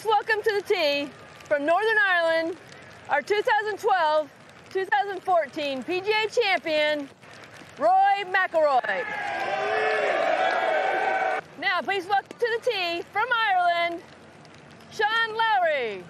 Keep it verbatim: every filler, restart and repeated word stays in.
Please welcome to the tee from Northern Ireland, our two thousand twelve two thousand fourteen P G A champion, Rory McIlroy. Now please welcome to the tee from Ireland, Sean Lowry.